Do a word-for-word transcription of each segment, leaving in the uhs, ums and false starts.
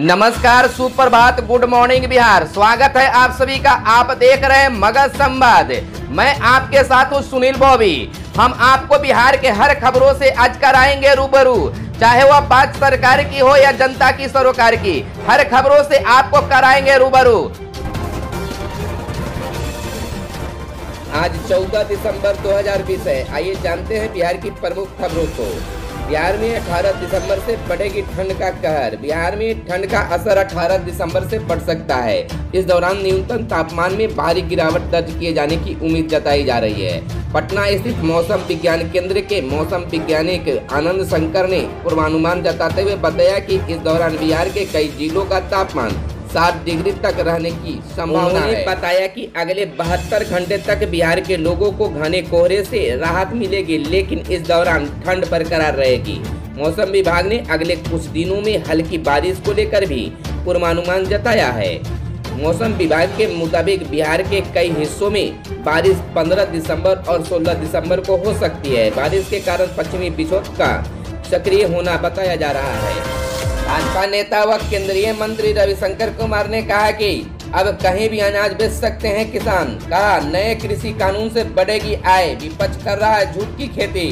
नमस्कार, सुप्रभात, good morning Bihar. स्वागत है आप सभी का। आप देख रहे हैं मगध संवाद। मैं आपके साथ हूँ सुनील बॉबी। हम आपको बिहार के हर खबरों से आज कराएंगे रूबरू, चाहे वह बात सरकार की हो या जनता की सरोकार की, हर खबरों से आपको कराएंगे रूबरू। आज चौदह दिसंबर दो हजार बीस है। आइए जानते हैं बिहार की प्रमुख खबरों को। बिहार में अठारह दिसंबर से बढ़ेगी ठंड का कहर। बिहार में ठंड का असर अठारह दिसंबर से बढ़ सकता है। इस दौरान न्यूनतम तापमान में भारी गिरावट दर्ज किए जाने की उम्मीद जताई जा रही है। पटना स्थित मौसम विज्ञान केंद्र के मौसम वैज्ञानिक आनंद शंकर ने पूर्वानुमान जताते हुए बताया कि इस दौरान बिहार के कई जिलों का तापमान सात डिग्री तक रहने की संभावना है। बताया कि अगले बहत्तर घंटे तक बिहार के लोगों को घने कोहरे से राहत मिलेगी, लेकिन इस दौरान ठंड बरकरार रहेगी। मौसम विभाग ने अगले कुछ दिनों में हल्की बारिश को लेकर भी पूर्वानुमान जताया है। मौसम विभाग के मुताबिक बिहार के कई हिस्सों में बारिश पंद्रह दिसंबर और सोलह दिसंबर को हो सकती है। बारिश के कारण पश्चिमी विक्षोभ का सक्रिय होना बताया जा रहा है। भाजपा नेता व केंद्रीय मंत्री रविशंकर कुमार ने कहा कि अब कहीं भी अनाज बेच सकते हैं किसान। कहा, नए कृषि कानून से बढ़ेगी आय, विपक्ष कर रहा है झूठ की खेती।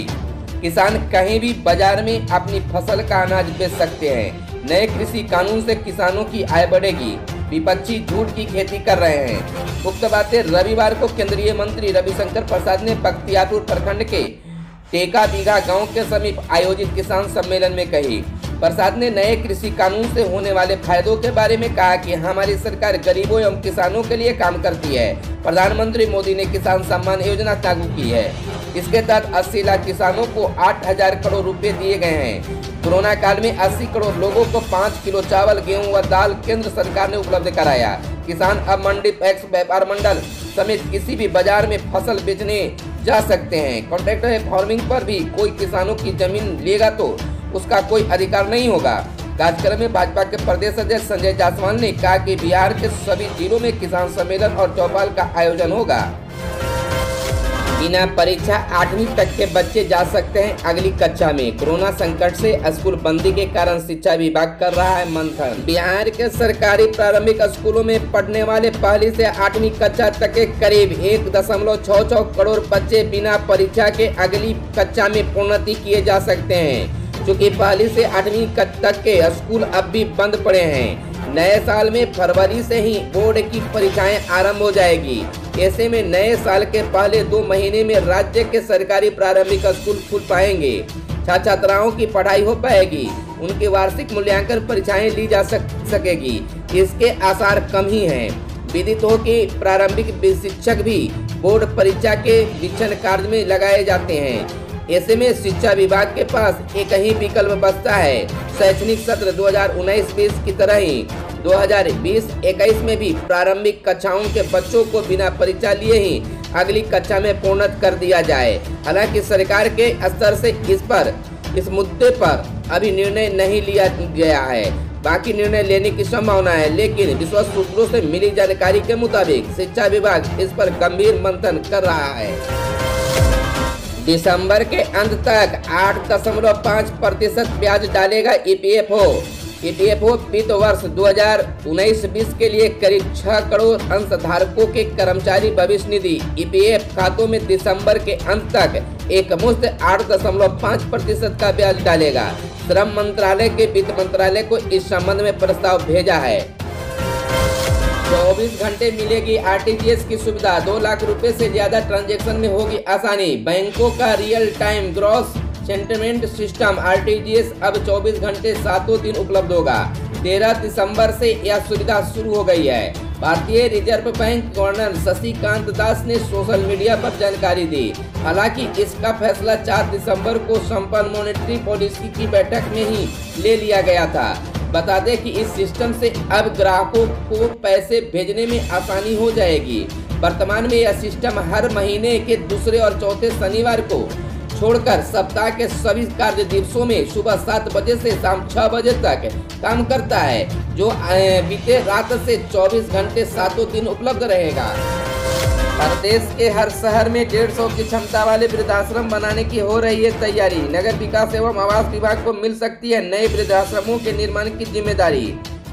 किसान कहीं भी बाजार में अपनी फसल का अनाज बेच सकते हैं। नए कृषि कानून से किसानों की आय बढ़ेगी, विपक्षी झूठ की खेती कर रहे हैं। उक्त बातें रविवार को केंद्रीय मंत्री रविशंकर प्रसाद ने बख्तियारपुर प्रखंड के टेका बीघा गाँव के समीप आयोजित किसान सम्मेलन में कही। प्रसाद ने नए कृषि कानून से होने वाले फायदों के बारे में कहा कि हमारी सरकार गरीबों एवं किसानों के लिए काम करती है। प्रधानमंत्री मोदी ने किसान सम्मान योजना लागू की है। इसके तहत अस्सी लाख किसानों को आठ हजार करोड़ रुपए दिए गए हैं। कोरोना काल में अस्सी करोड़ लोगों को पाँच किलो चावल, गेहूं व दाल केंद्र सरकार ने उपलब्ध कराया। किसान अब मंडी पैक्स व्यापार मंडल समेत किसी भी बाजार में फसल बेचने जा सकते हैं। कॉन्ट्रैक्टर फार्मिंग पर भी कोई किसानों की जमीन लेगा तो उसका कोई अधिकार नहीं होगा। कार्यक्रम में भाजपा के प्रदेश अध्यक्ष संजय जासवाल ने कहा कि बिहार के सभी जिलों में किसान सम्मेलन और चौपाल का आयोजन होगा। बिना परीक्षा आठवीं तक के बच्चे जा सकते हैं अगली कक्षा में। कोरोना संकट से स्कूल बंदी के कारण शिक्षा विभाग कर रहा है मंथन। बिहार के सरकारी प्रारंभिक स्कूलों में पढ़ने वाले पहली से आठवीं कक्षा तक के करीब एक दशमलव छः छः करोड़ बच्चे बिना परीक्षा के अगली कक्षा में प्रोन्नति किए जा सकते हैं। चूँकि पहली से आठवीं तक के स्कूल अब भी बंद पड़े हैं, नए साल में फरवरी से ही बोर्ड की परीक्षाएं आरंभ हो जाएगी। ऐसे में नए साल के पहले दो महीने में राज्य के सरकारी प्रारंभिक स्कूल खुल पाएंगे। छात्र छात्राओं की पढ़ाई हो पाएगी, उनके वार्षिक मूल्यांकन परीक्षाएं ली जा सक, सकेगी। इसके आसार कम ही हैं। विदित हो कि प्रारंभिक शिक्षक भी बोर्ड परीक्षा के वीक्षण कार्य में लगाए जाते हैं। ऐसे में शिक्षा विभाग के पास एक ही विकल्प बचता है। शैक्षणिक सत्र दो हजार उन्नीस बीस की तरह ही दो हजार बीस इक्कीस में भी प्रारंभिक कक्षाओं के बच्चों को बिना परीक्षा लिए ही अगली कक्षा में प्रोन्नत कर दिया जाए। हालांकि सरकार के स्तर से इस पर इस मुद्दे पर अभी निर्णय नहीं लिया गया है, बाकी निर्णय लेने की संभावना है। लेकिन विश्वस्त सूत्रों से मिली जानकारी के मुताबिक शिक्षा विभाग इस पर गंभीर मंथन कर रहा है। दिसंबर के अंत तक आठ दशमलव पाँच प्रतिशत ब्याज डालेगा E P F O. E P F O वित्त वर्ष दो हजार उन्नीस बीस के लिए करीब छह करोड़ अंशधारकों के कर्मचारी भविष्य निधि ई पी एफ खातों में दिसंबर के अंत तक एकमुश्त आठ दशमलव पाँच प्रतिशत का ब्याज डालेगा। श्रम मंत्रालय के वित्त मंत्रालय को इस संबंध में प्रस्ताव भेजा है। चौबीस घंटे मिलेगी आर टी जी एस की सुविधा। दो लाख रुपए से ज्यादा ट्रांजैक्शन में होगी आसानी। बैंकों का real time gross settlement system R T G S अब चौबीस घंटे सातों दिन उपलब्ध होगा। तेरह दिसंबर से यह सुविधा शुरू हो गई है। भारतीय reserve bank governor Shashikant Das ने सोशल मीडिया पर जानकारी दी। हालांकि इसका फैसला चार दिसंबर को संपन्न मॉनेटरी पॉलिसी की बैठक में ही ले लिया गया था। बता दें कि इस सिस्टम से अब ग्राहकों को पैसे भेजने में आसानी हो जाएगी। वर्तमान में यह सिस्टम हर महीने के दूसरे और चौथे शनिवार को छोड़कर सप्ताह के सभी कार्य दिवसों में सुबह सात बजे से शाम छह बजे तक काम करता है, जो बीते रात से चौबीस घंटे सातों दिन उपलब्ध रहेगा। प्रदेश के हर शहर में डेढ़ सौ की क्षमता वाले वृद्धाश्रम बनाने की हो रही है तैयारी। नगर विकास एवं आवास विभाग को मिल सकती है नए वृद्धाश्रमों के निर्माण की जिम्मेदारी।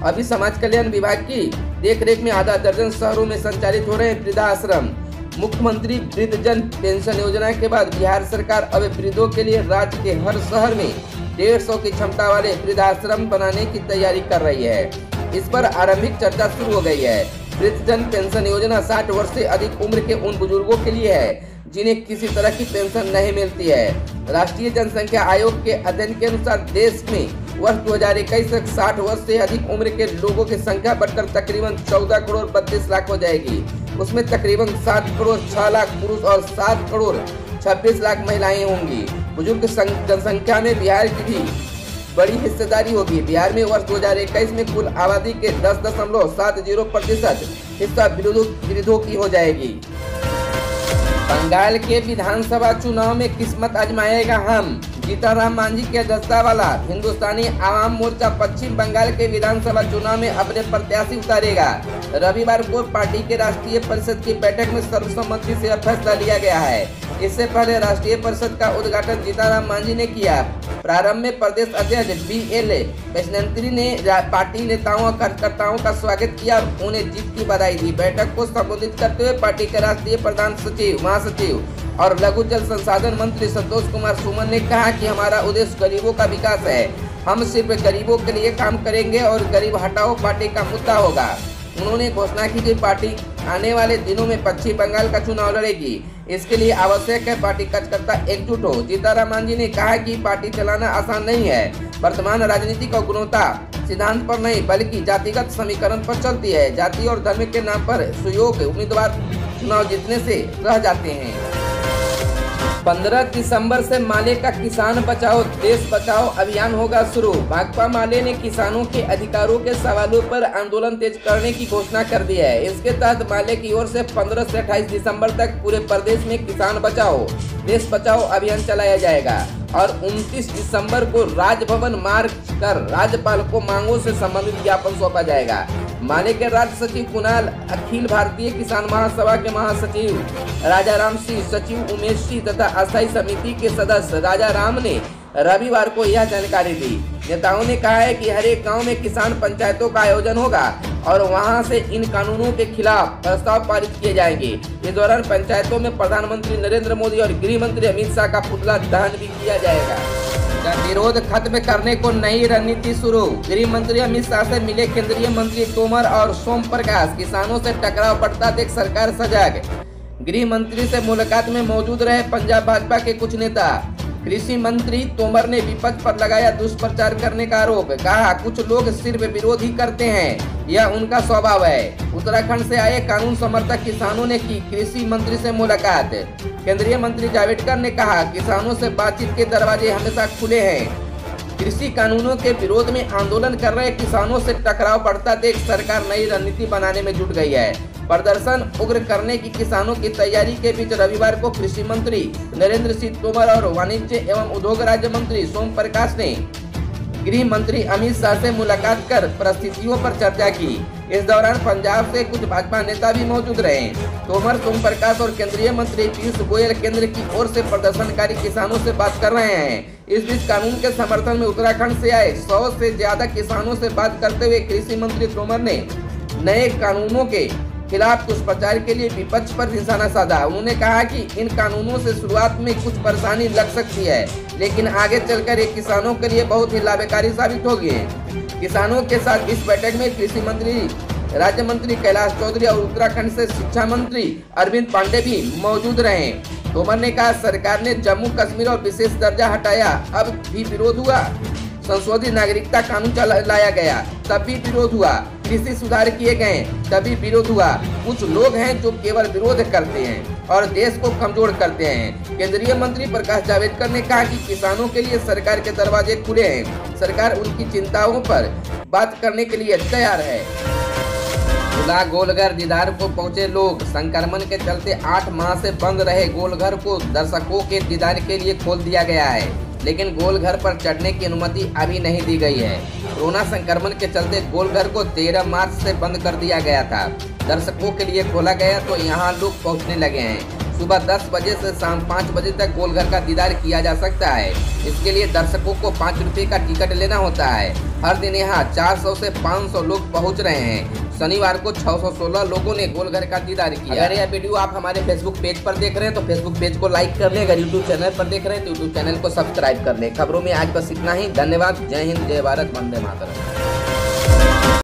अभी समाज कल्याण विभाग की देखरेख में आधा दर्जन शहरों में संचालित हो रहे हैं वृद्धाश्रम। मुख्यमंत्री वृद्धजन पेंशन योजना के बाद बिहार सरकार अब वृद्धों के लिए राज्य के हर शहर में डेढ़ सौ की क्षमता वाले वृद्धाश्रम बनाने की तैयारी कर रही है। इस पर आरंभिक चर्चा शुरू हो गई है। वृद्धजन पेंशन योजना साठ वर्ष से अधिक उम्र के उन बुजुर्गों के लिए है जिन्हें किसी तरह की पेंशन नहीं मिलती है। राष्ट्रीय जनसंख्या आयोग के अध्ययन के अनुसार देश में वर्ष दो हज़ार इक्कीस तक साठ वर्ष से अधिक उम्र के लोगों की संख्या बढ़कर तकरीबन चौदह करोड़ बत्तीस लाख हो जाएगी। उसमें तकरीबन सात करोड़ छह लाख पुरुष और सात करोड़ छब्बीस लाख महिलाएं होंगी। बुजुर्ग जनसंख्या में बिहार की भी बड़ी हिस्सेदारी होगी। बिहार में वर्ष दो हज़ार इक्कीस में कुल आबादी के दस दशमलव सात जीरो प्रतिशत हिस्सा वृद्धों की हो जाएगी। बंगाल के विधानसभा चुनाव में किस्मत आजमाएगा हम। जीताराम मांझी की अध्यक्षता वाला हिंदुस्तानी आवाम मोर्चा पश्चिम बंगाल के विधानसभा चुनाव में अपने प्रत्याशी उतारेगा। रविवार को पार्टी के राष्ट्रीय परिषद की बैठक में सर्वसम्मति से फैसला लिया गया है। इससे पहले राष्ट्रीय परिषद का उद्घाटन जीताराम मांझी ने किया। प्रारंभ में प्रदेश अध्यक्ष बी एल वैष्णंत्री ने पार्टी नेताओं और कार्यकर्ताओं का स्वागत किया और उन्हें जीत की बधाई दी। बैठक को संबोधित करते हुए पार्टी के राष्ट्रीय प्रधान सचिव महासचिव और लघु जल संसाधन मंत्री संतोष कुमार सुमन ने कहा कि हमारा उद्देश्य गरीबों का विकास है। हम सिर्फ गरीबों के लिए काम करेंगे और गरीब हटाओ पार्टी का मुद्दा होगा। उन्होंने घोषणा की कि पार्टी आने वाले दिनों में पश्चिम बंगाल का चुनाव लड़ेगी। इसके लिए आवश्यक है पार्टी कार्यकर्ता एकजुट हो। जीताराम मांझी ने कहा कि पार्टी चलाना आसान नहीं है। वर्तमान राजनीति का गुणवत्ता सिद्धांत पर नहीं बल्कि जातिगत समीकरण पर चलती है। जाति और धर्म के नाम पर सुयोग उम्मीदवार चुनाव जीतने से रह जाते हैं। पंद्रह दिसंबर से माले का किसान बचाओ देश बचाओ अभियान होगा शुरू। भाकपा माले ने किसानों के अधिकारों के सवालों पर आंदोलन तेज करने की घोषणा कर दी है। इसके तहत माले की ओर से पंद्रह से अट्ठाईस दिसंबर तक पूरे प्रदेश में किसान बचाओ देश बचाओ अभियान चलाया जाएगा और उनतीस दिसंबर को राजभवन मार्च कर राज्यपाल को मांगों से संबंधित ज्ञापन सौंपा जाएगा। माले के राज्य सचिव कुणाल, अखिल भारतीय किसान महासभा के महासचिव राजा राम सिंह, सचिव उमेश सिंह तथा अस्थायी समिति के सदस्य राजा राम ने रविवार को यह जानकारी दी। नेताओं ने कहा है कि हर एक गांव में किसान पंचायतों का आयोजन होगा और वहां से इन कानूनों के खिलाफ प्रस्ताव पारित किए जाएंगे। इस दौरान पंचायतों में प्रधानमंत्री नरेंद्र मोदी और गृह मंत्री अमित शाह का पुतला दहन भी किया जाएगा। विरोध खत्म करने को नई रणनीति शुरू। गृह मंत्री अमित शाह से मिले केंद्रीय मंत्री तोमर और सोम प्रकाश। किसानों से टकराव बढ़ता देख सरकार सजग। गृह मंत्री से मुलाकात में मौजूद रहे पंजाब भाजपा के कुछ नेता। कृषि मंत्री तोमर ने विपक्ष पर लगाया दुष्प्रचार करने का आरोप। कहा कुछ लोग सिर्फ विरोध ही करते हैं, यह उनका स्वभाव है। उत्तराखंड से आए कानून समर्थक किसानों ने की कृषि मंत्री से मुलाकात। केंद्रीय मंत्री जावड़ेकर ने कहा किसानों से बातचीत के दरवाजे हमेशा खुले हैं। कृषि कानूनों के विरोध में आंदोलन कर रहे किसानों से टकराव बढ़ता देख सरकार नई रणनीति बनाने में जुट गई है। प्रदर्शन उग्र करने की किसानों की तैयारी के बीच रविवार को कृषि मंत्री नरेंद्र सिंह तोमर और वाणिज्य एवं उद्योग राज्य मंत्री सोम प्रकाश ने गृह मंत्री अमित शाह से मुलाकात कर परिस्थितियों पर चर्चा की। इस दौरान पंजाब से कुछ भाजपा नेता भी मौजूद रहे। तोमर, सोम प्रकाश और केंद्रीय मंत्री पीयूष गोयल केंद्र की ओर से प्रदर्शनकारी किसानों से बात कर रहे हैं। इस बीच कानून के समर्थन में उत्तराखंड से आए सौ से ज्यादा किसानों से बात करते हुए कृषि मंत्री तोमर ने नए कानूनों के खिलाफ दुष्प्रचार के लिए विपक्ष पर निशाना साधा। उन्होंने कहा कि इन कानूनों से शुरुआत में कुछ परेशानी लग सकती है लेकिन आगे चलकर ये किसानों के लिए बहुत ही लाभकारी साबित होगी। किसानों के साथ इस बैठक में कृषि मंत्री राज्य मंत्री कैलाश चौधरी और उत्तराखंड से शिक्षा मंत्री अरविंद पांडे भी मौजूद रहे। तोमर ने कहा सरकार ने जम्मू कश्मीर और विशेष दर्जा हटाया, अब भी विरोध हुआ। संशोधित नागरिकता कानून लाया गया, तब भी विरोध हुआ। कृषि सुधार किए गए, तभी विरोध हुआ। कुछ लोग हैं जो केवल विरोध करते हैं और देश को कमजोर करते हैं। केंद्रीय मंत्री प्रकाश जावड़ेकर ने कहा कि किसानों के लिए सरकार के दरवाजे खुले हैं। सरकार उनकी चिंताओं पर बात करने के लिए तैयार है। खुला गोलघर, दीदार को पहुंचे लोग। संक्रमण के चलते आठ माह से बंद रहे गोलघर को दर्शकों के दीदार के लिए खोल दिया गया है, लेकिन गोलघर पर चढ़ने की अनुमति अभी नहीं दी गई है। कोरोना संक्रमण के चलते गोलघर को तेरह मार्च से बंद कर दिया गया था। दर्शकों के लिए खोला गया तो यहां लोग पहुंचने लगे हैं। सुबह दस बजे से शाम पाँच बजे तक गोलघर का दीदार किया जा सकता है। इसके लिए दर्शकों को पाँच रुपये का टिकट लेना होता है। हर दिन यहाँ चार सौ से पाँच सौ लोग पहुँच रहे हैं। शनिवार को छह सौ सोलह लोगों ने गोलघर का दीदार किया। अगर यह वीडियो आप हमारे फेसबुक पेज पर देख रहे हैं तो फेसबुक पेज को लाइक कर लें। अगर यूट्यूब चैनल पर देख रहे हैं तो यूट्यूब चैनल को सब्सक्राइब कर लें। खबरों में आज बस इतना ही। धन्यवाद। जय हिंद, जय भारत, वंदे मातरम।